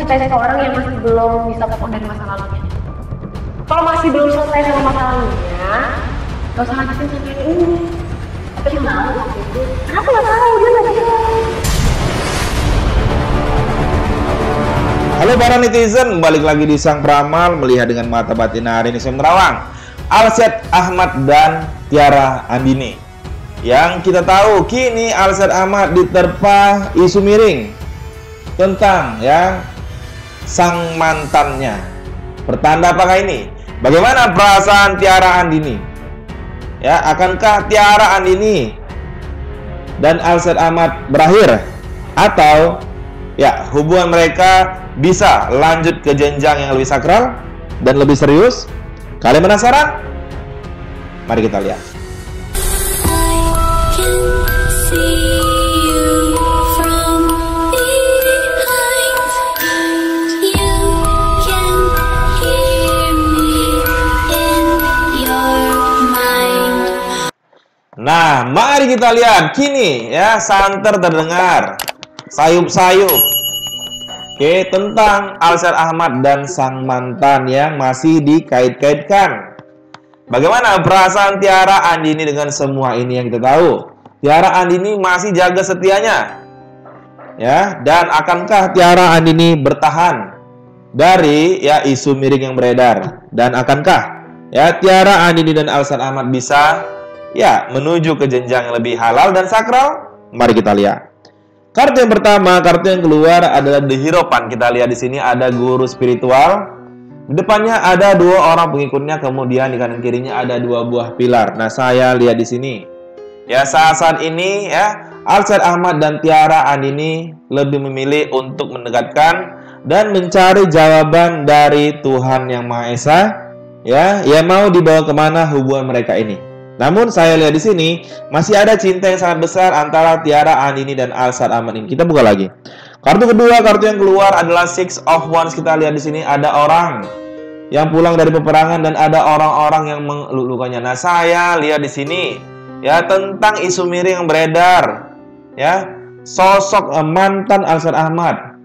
mencintai seseorang yang masih belum bisa terpon dari masa lalunya. Kalau masih belum selesai sama masa lalunya, gak usah lanjutin sampai ini. Tapi yang lalu waktu itu, aku gak tahu, dia gak tahu. Halo para netizen, balik lagi di Sang Peramal melihat dengan mata batin hari ini saya menerawang. Alshad Ahmad dan Tiara Andini. Yang kita tahu kini Alshad Ahmad diterpa isu miring tentang ya sang mantannya. Pertanda apakah ini? Bagaimana perasaan Tiara Andini? Ya, akankah Tiara Andini dan Alshad Ahmad berakhir atau ya hubungan mereka bisa lanjut ke jenjang yang lebih sakral dan lebih serius? Kalian penasaran? Mari kita lihat. Nah, mari kita lihat. Kini ya santer terdengar sayup-sayup. Oke, tentang Alshad Ahmad dan sang mantan yang masih dikait-kaitkan. Bagaimana perasaan Tiara Andini dengan semua ini yang kita tahu? Tiara Andini masih jaga setianya, ya. Dan akankah Tiara Andini bertahan dari ya isu miring yang beredar? Dan akankah ya Tiara Andini dan Alshad Ahmad bisa ya menuju ke jenjang yang lebih halal dan sakral? Mari kita lihat. Kartu yang pertama, kartu yang keluar adalah The Hierophant. Kita lihat di sini ada guru spiritual. Di depannya ada dua orang pengikutnya, kemudian di kanan kirinya ada dua buah pilar. Nah, saya lihat di sini. Ya, saat ini ya, Alshad Ahmad dan Tiara Andini lebih memilih untuk mendekatkan dan mencari jawaban dari Tuhan Yang Maha Esa. Ya mau dibawa kemana hubungan mereka ini? Namun saya lihat di sini masih ada cinta yang sangat besar antara Tiara Andini dan Alshad Ahmad ini. Kita buka lagi. Kartu kedua, kartu yang keluar adalah Six of Wands. Kita lihat di sini ada orang yang pulang dari peperangan dan ada orang-orang yang melulukannya. Nah, saya lihat di sini ya tentang isu miring yang beredar ya sosok mantan Alshad Ahmad.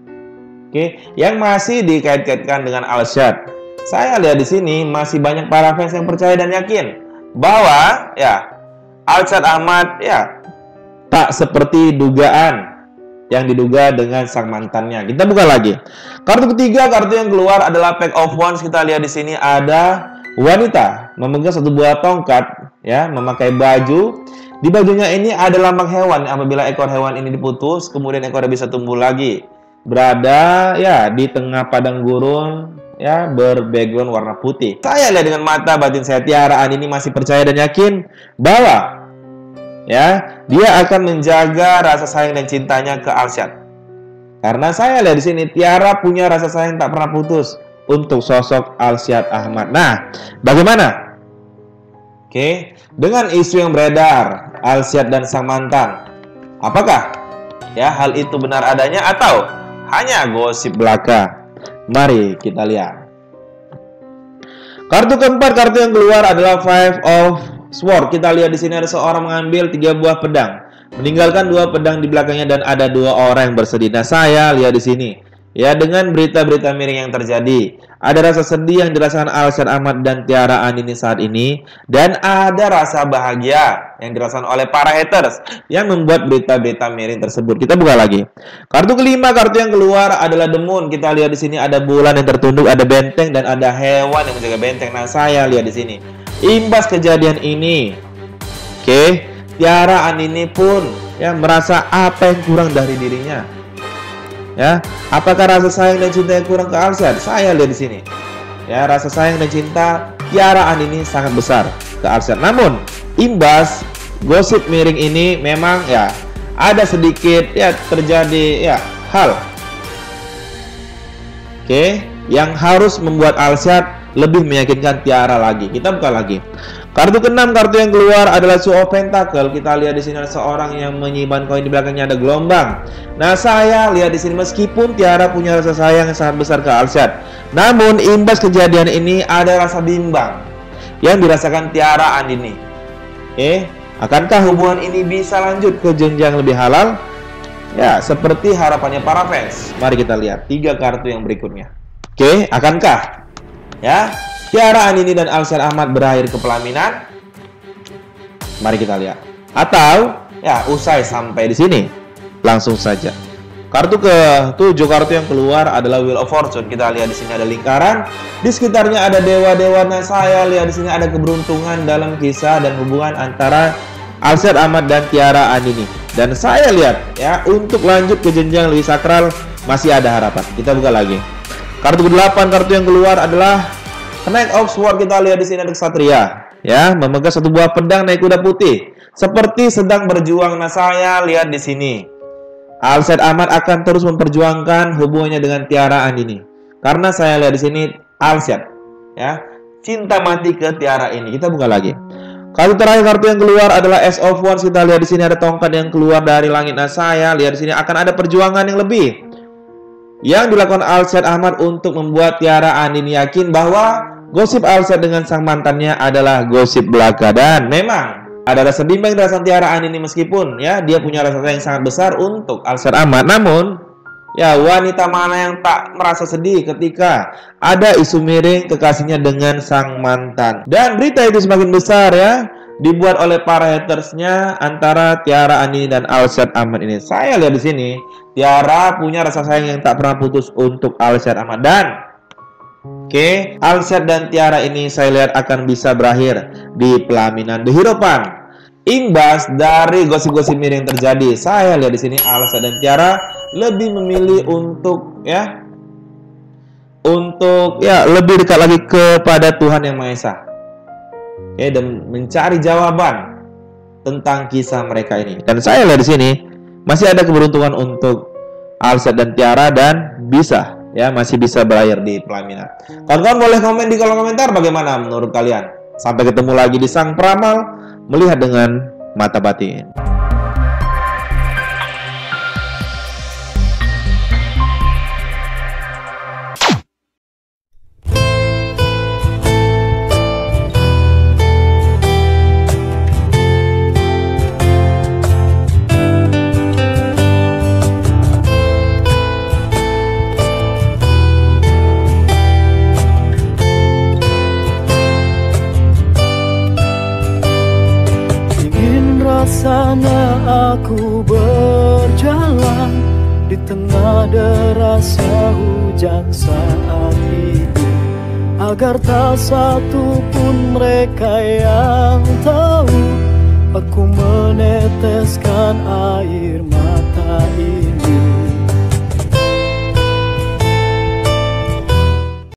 Oke, yang masih dikait-kaitkan dengan Alshad. Saya lihat di sini masih banyak para fans yang percaya dan yakin bahwa ya Alshad Ahmad ya tak seperti dugaan yang diduga dengan sang mantannya. Kita buka lagi. Kartu ketiga, kartu yang keluar adalah Pack of Wands. Kita lihat di sini ada wanita memegang satu buah tongkat ya, memakai baju. Di bajunya ini ada lambang hewan. Apabila ekor hewan ini diputus, kemudian ekornya bisa tumbuh lagi. Berada ya di tengah padang gurun. Ya, berbackground warna putih. Saya lihat dengan mata batin saya, Tiara Andini masih percaya dan yakin bahwa ya dia akan menjaga rasa sayang dan cintanya ke Alshad. Karena saya lihat di sini Tiara punya rasa sayang tak pernah putus untuk sosok Alshad Ahmad. Nah, bagaimana? Oke, dengan isu yang beredar Alshad dan sang mantan, apakah ya hal itu benar adanya atau hanya gosip belaka? Mari kita lihat. Kartu keempat, kartu yang keluar adalah Five of Swords. Kita lihat di sini ada seorang mengambil tiga buah pedang, meninggalkan dua pedang di belakangnya dan ada dua orang yang bersedih. Nah, saya lihat di sini ya dengan berita-berita miring yang terjadi, ada rasa sedih yang dirasakan Alshad Ahmad dan Tiara Andini saat ini, dan ada rasa bahagia yang dirasakan oleh para haters yang membuat berita-berita miring tersebut. Kita buka lagi. Kartu kelima, kartu yang keluar adalah The Moon. Kita lihat di sini ada bulan yang tertunduk, ada benteng dan ada hewan yang menjaga benteng. Nah, saya lihat di sini imbas kejadian ini, oke, Tiara Andini pun yang merasa apa yang kurang dari dirinya. Ya, apakah rasa sayang dan cinta yang kurang ke Alshad? Saya lihat di sini. Ya, rasa sayang dan cinta Tiara Andini sangat besar ke Alshad. Namun, imbas gosip miring ini memang ya ada sedikit ya terjadi ya hal. Oke, yang harus membuat Alshad lebih meyakinkan Tiara lagi. Kita buka lagi. Kartu keenam, kartu yang keluar adalah Two of Pentacles. Kita lihat di sini ada seorang yang menyimpan koin, di belakangnya ada gelombang. Nah, saya lihat di sini meskipun Tiara punya rasa sayang yang sangat besar ke Alshad, namun imbas kejadian ini ada rasa bimbang yang dirasakan Tiara Andini. Akankah hubungan ini bisa lanjut ke jenjang lebih halal? Ya, seperti harapannya para fans. Mari kita lihat tiga kartu yang berikutnya. Oke, akankah ya Tiara Andini dan Alshad Ahmad berakhir ke pelaminan? Mari kita lihat. Atau ya usai sampai di sini. Langsung saja. Kartu ke-7, kartu yang keluar adalah Wheel of Fortune. Kita lihat di sini ada lingkaran, di sekitarnya ada dewa-dewa. Nah, saya lihat di sini ada keberuntungan dalam kisah dan hubungan antara Alshad Ahmad dan Tiara Andini. Dan saya lihat ya, untuk lanjut ke jenjang lebih sakral masih ada harapan. Kita buka lagi. Kartu ke-8, kartu yang keluar adalah Knight of Swords. Kita lihat di sini ada kesatria ya, memegang satu buah pedang naik kuda putih, seperti sedang berjuang. Nah, saya lihat di sini Alshad Ahmad akan terus memperjuangkan hubungannya dengan Tiara Andini, karena saya lihat di sini Alshad ya cinta mati ke Tiara ini. Kita buka lagi. Kartu terakhir, kartu yang keluar adalah Ace of Wands. Kita lihat di sini ada tongkat yang keluar dari langit. Nah, saya lihat di sini akan ada perjuangan yang lebih yang dilakukan Alshad Ahmad untuk membuat Tiara Andini yakin bahwa gosip Alshad dengan sang mantannya adalah gosip belaka. Dan memang ada rasa bimbang dari Tiara Andini, meskipun ya dia punya rasa yang sangat besar untuk Alshad Ahmad. Namun ya, wanita mana yang tak merasa sedih ketika ada isu miring kekasihnya dengan sang mantan? Dan berita itu semakin besar ya, dibuat oleh para hatersnya antara Tiara Andini dan Alshad Ahmad ini. Saya lihat di sini Tiara punya rasa sayang yang tak pernah putus untuk Alshad Ahmad. Dan oke, Alshad dan Tiara ini saya lihat akan bisa berakhir di pelaminan The Hierophant. Imbas dari gosip-gosip miring terjadi, saya lihat di sini Alshad dan Tiara lebih memilih untuk lebih dekat lagi kepada Tuhan Yang Maha Esa. Oke, dan mencari jawaban tentang kisah mereka ini. Dan saya lihat di sini masih ada keberuntungan untuk Alshad dan Tiara, dan bisa ya masih bisa berakhir di pelaminan. Kawan-kawan boleh komen di kolom komentar bagaimana menurut kalian. Sampai ketemu lagi di Sang Peramal, melihat dengan mata batin. Sana aku berjalan di tengah derasnya hujan saat ini, agar tak satu pun mereka yang tahu aku meneteskan air mata ini.